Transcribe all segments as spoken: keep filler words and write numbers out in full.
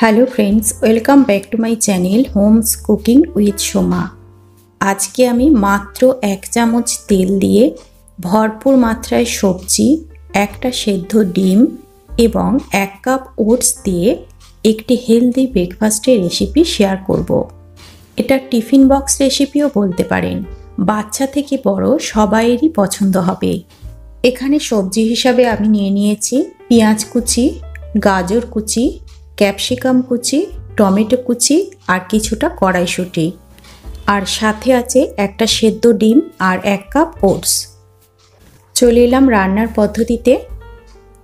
Hello friends, welcome back to my channel homes cooking with Soma. आज के आमी मात्र एक चामच तेल दिए भरपूर मात्राय सब्जी, एकटा सेद्धो डिम एवं एक कप ओट्स दिए एकटी हेल्दी ब्रेकफास्टेर रेसिपि शेयर करब। एटा टिफिन बक्स रेसिपिओ बोलते पारेन, बाच्चा थेके बड़ो सबाइएरई पछंद हबे। एखाने सब्जी हिसाबे आमी निये नियेछि पेंयाज कुचि, गाजर कुचि, कैप्सिकम कुचि, टमेटो कुचि और किछुटा कड़ाईशुटी और साथे आछे एकटा सेद्धो डिम और एक कप ओट्स। चले एलाम रान्नार पद्धतिते।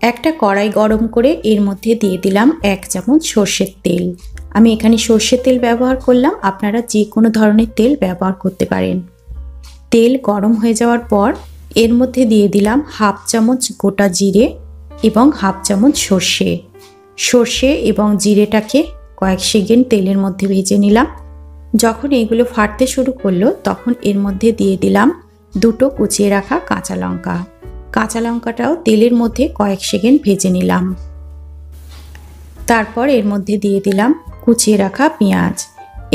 एकटा कड़ाई गरम करे एर मध्य दिए दिलाम एक चामच सर्षेर तेल। आमी एखाने सर्षेर तेल व्यवहार करलाम, आपनारा जे कोनो धरनेर तेल व्यवहार करते पारेन। तेल गरम हये जाओयार पर एर मध्य दिए दिलाम हाफ चामच गोटा जिरे एबं हाफ चामच सर्षे। सर्षे एवं जिरेटाके कयेक सेकेंड तेलर मध्य भेजे निलाम। जखन एगुलो फाटते शुरू करलो तखन एर मध्य दिए दिलाम दुटो कुचिए रखा काँचा लंका। काँचा लंकाटाओ तेलर मध्य कयेक सेकेंड भेजे निलाम। तारपर एर मध्य दिए दिलाम कुचिए रखा पेंयाज।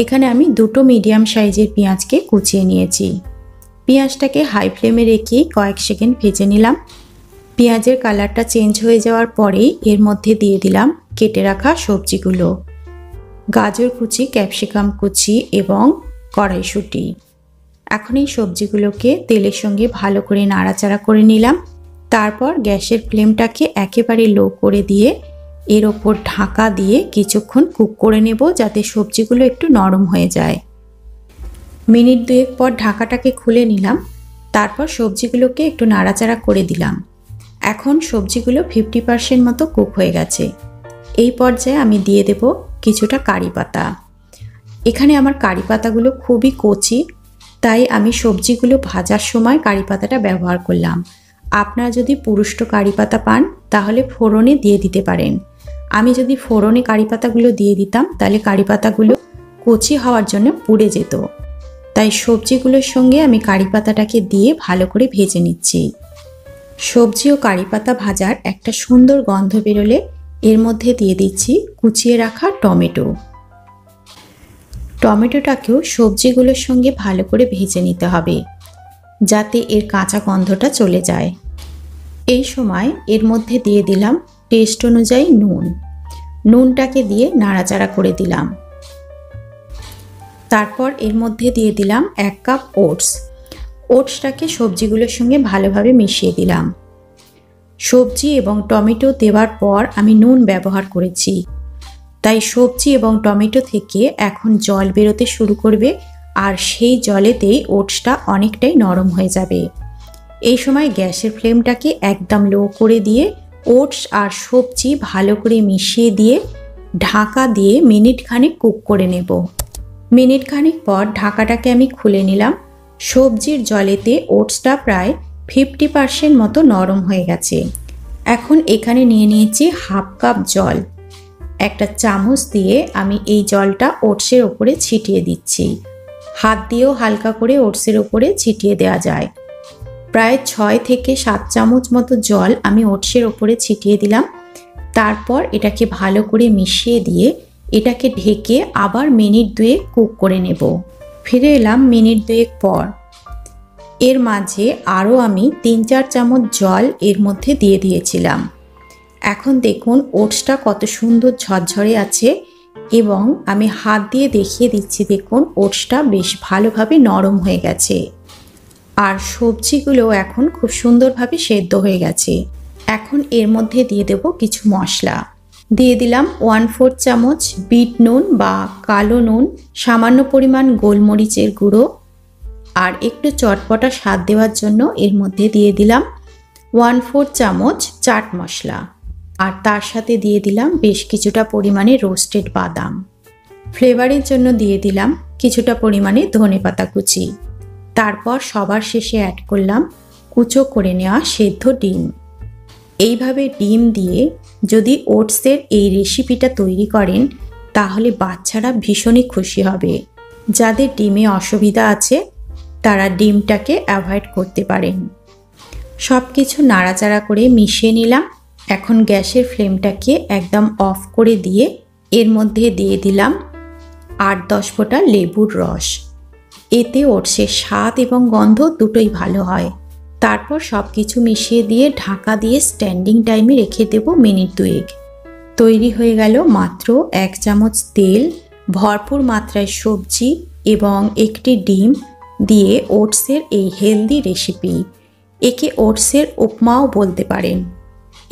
एखाने आमी दुटो मीडियम साइजेर पेंयाजके कुचिए निएछि। पेंयाजटाके हाई फ्लेमे रेखे कयेक सेकेंड भेजे निलाम। पेंयाजेर कलरटा चेंज हो जावार परेई एर मध्य दिए दिलाम केटे रखा सब्जीगुलो, गाजर कुचि, कैप्सिकम कुचि एवं कड़ाईशुटी। एखोन एई सब्जीगुलोके तेलेर संगे भालो करे नाड़ाचाड़ा करे निलाम। तारपर ग्यासेर फ्लेमटाके एकेबारे लो करे दिए एर ओपर ढाका दिए किछुक्षण कुक करे नेब, जाते सब्जीगुलो एकटु नरम हये जाय। मिनिट दुएक पर ढाकाटाके खुले निलाम। तारपर सब्जीगुलोके एकटु नाड़ाचाड़ा करे दिलाम। एखन सब्जीगुलो फिफ्टी पार्सेंट मतो कुक हो गेछे। एई पर्याये आमी दिए देब किछुटा कारी पाता। एखाने आमार कारी पातागुलो खूबई कचि, ताई आमी सब्जीगुलो भाजार समय कारी पाताटा व्यवहार करलाम। आपनारा जदि पुरुष्ट कारी पाता पान ताहले फोड़ने दिए दिते पारेन। आमी जदि फोड़ने कारी पातागुलो दिए दिताम ताहले कारी पातागुलो कचि हওয়ার জন্য पुड़े जेत। ताई सब्जीगुलोर संगे आमी कारी पाताटाके दिए भालो करे भेजे निচ্ছি। सब्जी और कारी पाता भाजार एक सुंदर गन्ध बेरोले एर मध्य दिए दिच्छी कुचिए रखा टमेटो। टमेटोटाकेओ सब्जीगुलोर संगे भालो करे भेजे निते हबे, जाते एर काँचा गन्धटा चले जाए। एई समय एर मध्य दिए दिलाम टेस्ट अनुयायी नून। नूनटाके दिए नाड़ाचाड़ा करे दिलाम। तारपर एर मध्य दिए दिलाम एक कप ओट्स। ओट्सटाके सब्जीगुलोर संगे भालोभाबे मिशिए दिलाम। सब्जी एवं टमेटो देवार पर आमी नून व्यवहार करेছি, তাই सब्जी एवं टमेटो থেকে এখন জল বেরোতে শুরু করবে আর সেই জলেতেই ওটসটা অনেকটাই নরম হয়ে যাবে। এই সময় গ্যাসের ফ্লেমটাকে একদম লো করে দিয়ে ওটস আর সবজি ভালো করে মিশিয়ে দিয়ে ঢাকা দিয়ে মিনিট খানেক কুক করে নেব। মিনিট খানেক পর ঢাকাটাকে আমি খুলে নিলাম। सब्जिर जलेते ओट्सटा प्राय फिफ्टी पार्सेंट मतो नरम हो गेछे। एखन एखाने निये नियेछि हाफ कप जल। एकटा चामच दिए आमी एई जलटा ओट्सेर ओपरे छिटिए दिच्छी। हाथ दिएओ हालका करे ओट्सेर ओपरे छिटिए देया जाय। प्राय छय थेके सात चामच मतो जल आमी ओट्सेर ओपरे छिटिए दिलाम। तारपर एटाके भालो करे मिशिए दिए एटाके ढेके आबार मिनिट दुई कुक करे नेब। फिरे एलाम मिनिट दुएक पर। एर माझे आरो आमी तीन चार चामच जल एर मध्य दिए दिएछिलाम। एखन देखुन ओट्सटा कत सुंदर झरझरे आछे एबं आमी हाथ दिए देखिए दिच्छी। देखुन ओट्सटा बेश भालोभाबे नरम हये गेछे आर सब्जीगुलो एखन खूब सुंदरभाबे सेদ্ধ हये गेछे। एखन एर मध्य दिए देब किछु मशला। दिए दिलाम वन फोर चामच बीट नून बा कालो नून, सामान्य परिमाण गोलमरिचेर गुड़ो और एकटू चटपटा स्वाद देवार जन्य एर मध्य दिए दिलाम वन फोर चामच चाट मशला और तार साथे दिए दिलाम बेश किछुटा परिमाणे रोस्टेड बादाम। फ्लेवारेर जन्य दिए दिलाम किछुटा परिमाणे धनेपाता कुचि। तारपर सबार शेषे ऐड करलाम कुचो करे नेওয়া सेদ্ধ डिम। एइभावे डिम दिए যদি ওটসের এই রেসিপিটা তৈরি করেন তাহলে বাচ্চারা ভীষণই খুশি হবে। যাদের ডিমে অসুবিধা আছে তারা ডিমটাকে অ্যাভয়েড করতে পারেন। সব কিছু নাড়াচাড়া করে মিশিয়ে নিলাম। এখন গ্যাসের ফ্লেমটাকে একদম অফ করে দিয়ে एर मध्य दिए दिलाम आठ दस फोटा लेबुर रस, एते ओट्सेर स्वाद एवं गंध दुटोई भालो हय। तारपर सब किछु मिशिए दिए ढाका दिए स्टैंडिंग टाइमे रेखे देव मिनिट दुएक। तैरी हये गेल मात्र एक चामच तेल, भरपूर मात्राय सब्जी एवं एकटी डिम दिए ओट्सेर एई हेल्दी रेसिपि। एके ओट्सेर उपमाओ बोलते पारेन।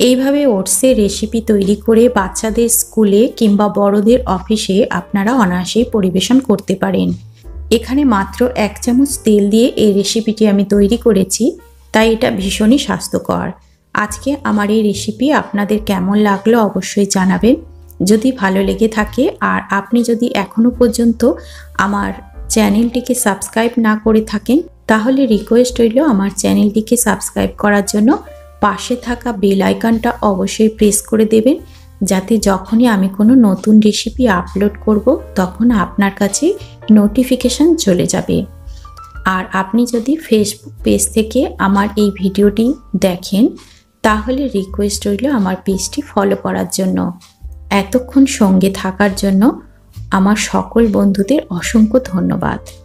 এইভাবে ওটসের রেসিপি তৈরি করে বাচ্চাদের স্কুলে কিংবা বড়দের অফিসে আপনারা অনায়াসে পরিবেশন করতে পারেন। এখানে মাত্র এক চামচ তেল দিয়ে এই রেসিপিটি আমি তৈরি করেছি, তাই এটা ভীষণই স্বাস্থ্যকর। আজকে আমার এই রেসিপি আপনাদের কেমন লাগলো অবশ্যই জানাবেন। যদি ভালো লেগে থাকে আর আপনি যদি এখনো পর্যন্ত আমার চ্যানেলটিকে সাবস্ক্রাইব না করে থাকেন তাহলে রিকোয়েস্ট হইল আমার চ্যানেলটিকে সাবস্ক্রাইব করার জন্য। পাশে থাকা বেল আইকনটা অবশ্যই প্রেস করে দেবেন যাতে যখনই আমি কোনো নতুন রেসিপি আপলোড করব তখন আপনার কাছে নোটিফিকেশন চলে যাবে। আর আপনি যদি ফেসবুক পেজ থেকে আমার এই ভিডিওটি দেখেন তাহলে রিকোয়েস্ট রইল আমার পেজটি ফলো করার জন্য। এতক্ষণ সঙ্গে থাকার জন্য আমার সকল বন্ধুদের অসংখ্য ধন্যবাদ।